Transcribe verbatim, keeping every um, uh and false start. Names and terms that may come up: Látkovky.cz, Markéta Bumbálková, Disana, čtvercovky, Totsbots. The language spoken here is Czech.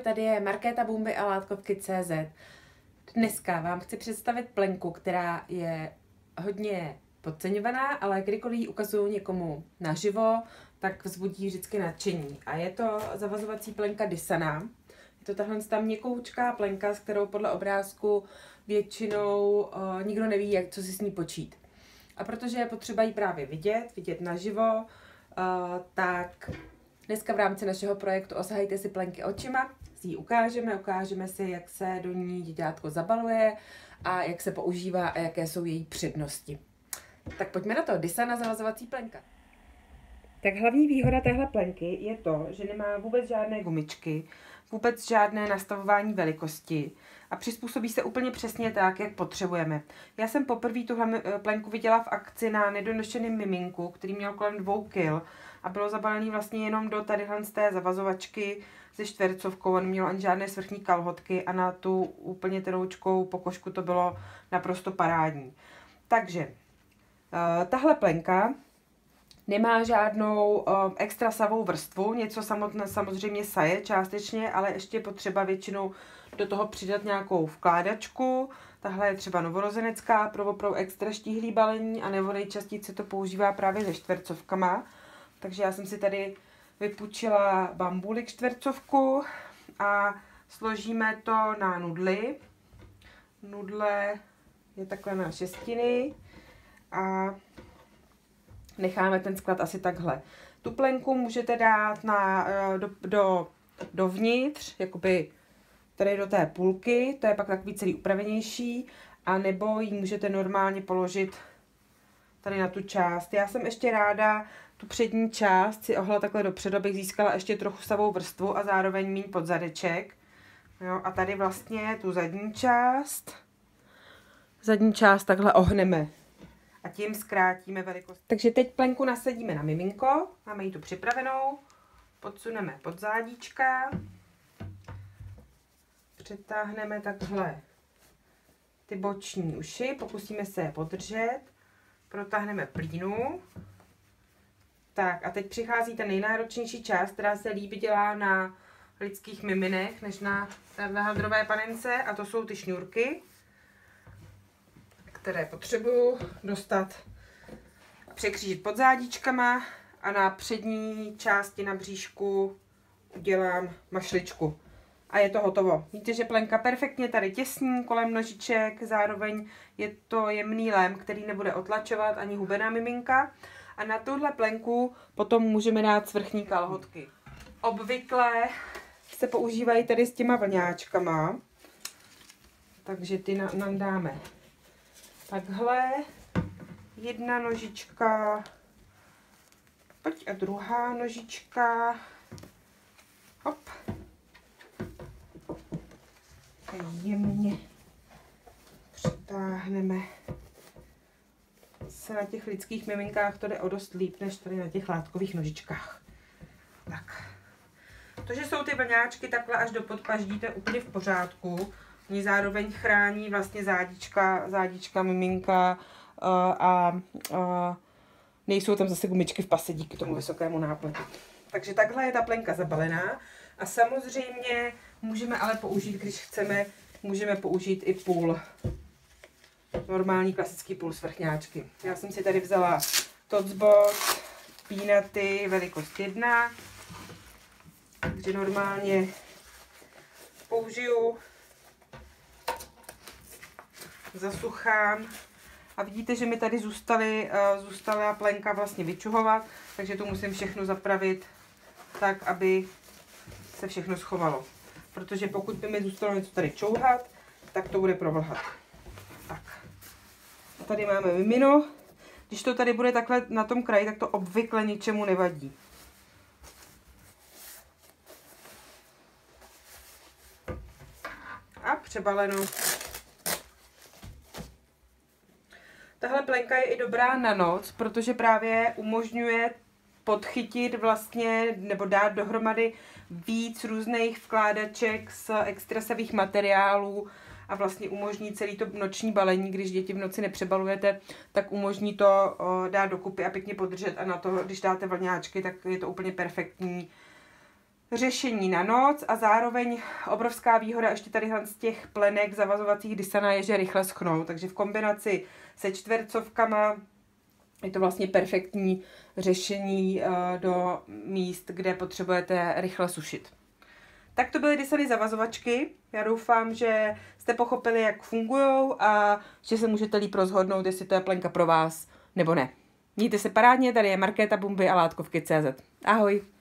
Ahoj, tady je Markéta Bumby a Látkovky tečka cé zet. Dneska vám chci představit plenku, která je hodně podceňovaná, ale kdykoliv ji ukazuju někomu naživo, tak vzbudí vždycky nadšení. A je to zavazovací plenka Disana. Je to tahle tam měkoučká plenka, s kterou podle obrázku většinou o, nikdo neví, jak, co si s ní počít. A protože je potřeba ji právě vidět, vidět naživo, o, tak dneska v rámci našeho projektu Osahajte si plenky očima, si ji ukážeme, ukážeme si, jak se do ní děťátko zabaluje a jak se používá a jaké jsou její přednosti. Tak pojďme na to, Disana zavazovací plenka. Tak hlavní výhoda téhle plenky je to, že nemá vůbec žádné gumičky, vůbec žádné nastavování velikosti a přizpůsobí se úplně přesně tak, jak potřebujeme. Já jsem poprvé tuhle plenku viděla v akci na nedonošeném miminku, který měl kolem dvou kil a bylo zabalený vlastně jenom do tadyhle z té zavazovačky se čtvercovkou, on neměl ani žádné svrchní kalhotky a na tu úplně tenoučkou pokožku to bylo naprosto parádní. Takže tahle plenka nemá žádnou um, extra savou vrstvu, něco samotné, samozřejmě saje částečně, ale ještě je potřeba většinou do toho přidat nějakou vkládačku. Tahle je třeba novorozenecká pro opravdu extra štíhlý balení a nebo nejčastěji se to používá právě se čtvercovkama. Takže já jsem si tady vypůjčila bambulik čtvercovku a složíme to na nudly. Nudle je takhle na šestiny a necháme ten sklad asi takhle. Tu plenku můžete dát na, do, do, dovnitř, jakoby tady do té půlky, to je pak takový celý upravenější, a nebo ji můžete normálně položit tady na tu část. Já jsem ještě ráda tu přední část si ohla takhle dopředu, abych získala ještě trochu savou vrstvu a zároveň míň podzadeček. Jo, a tady vlastně tu zadní část, zadní část takhle ohneme. A tím zkrátíme velikost. Takže teď plenku nasadíme na miminko, máme ji tu připravenou, podsuneme pod zádíčka, přetáhneme takhle ty boční uši, pokusíme se je podržet, protáhneme plínu. Tak a teď přichází ta nejnáročnější část, která se líbí dělá na lidských miminech, než na téhle hadrové panence, a to jsou ty šňůrky, které potřebuju dostat, překřížit pod zádičkama a na přední části na bříšku udělám mašličku. A je to hotovo. Víte, že plenka perfektně tady těsní kolem nožiček, zároveň je to jemný lem, který nebude otlačovat ani hubená miminka. A na tuhle plenku potom můžeme dát svrchní kalhotky. Obvykle se používají tady s těma vlňáčkama, takže ty nám dáme takhle, jedna nožička, pojď a druhá nožička, hop, a jemně přitáhneme. Se na těch lidských miminkách to jde o dost líp, než tady na těch látkových nožičkách. Tak, to, že jsou ty vlňáčky takhle až do podpaždí, to je úplně v pořádku. Oni zároveň chrání vlastně zádička, zádička miminka uh, a uh, nejsou tam zase gumičky v pase díky tomu vysokému nápletu. Takže takhle je ta plenka zabalená a samozřejmě můžeme ale použít, když chceme, můžeme použít i půl, normální klasický půl svrchňáčky. Já jsem si tady vzala Totsbots, pínaty, velikost jedna, takže normálně použiju, zasuchám a vidíte, že mi tady zůstaly, zůstala plenka vlastně vyčuhovat, takže to musím všechno zapravit tak, aby se všechno schovalo. Protože pokud by mi zůstalo něco tady čouhat, tak to bude provlhat. Tak. A tady máme mimino. Když to tady bude takhle na tom kraji, tak to obvykle ničemu nevadí. A přebaleno. Tahle plenka je i dobrá na noc, protože právě umožňuje podchytit vlastně nebo dát dohromady víc různých vkládaček z extrasavých materiálů a vlastně umožní celý to noční balení, když děti v noci nepřebalujete, tak umožní to dát dokupy a pěkně podržet, a na to, když dáte vlňáčky, tak je to úplně perfektní řešení na noc a zároveň obrovská výhoda ještě tady z těch plenek zavazovacích Disana je, že rychle schnou, takže v kombinaci se čtvercovkama je to vlastně perfektní řešení do míst, kde potřebujete rychle sušit. Tak to byly Disany zavazovačky. Já doufám, že jste pochopili, jak fungují a že se můžete líp rozhodnout, jestli to je plenka pro vás nebo ne. Mějte se parádně, tady je Markéta Bumby a Látkovky tečka cé zet. Ahoj!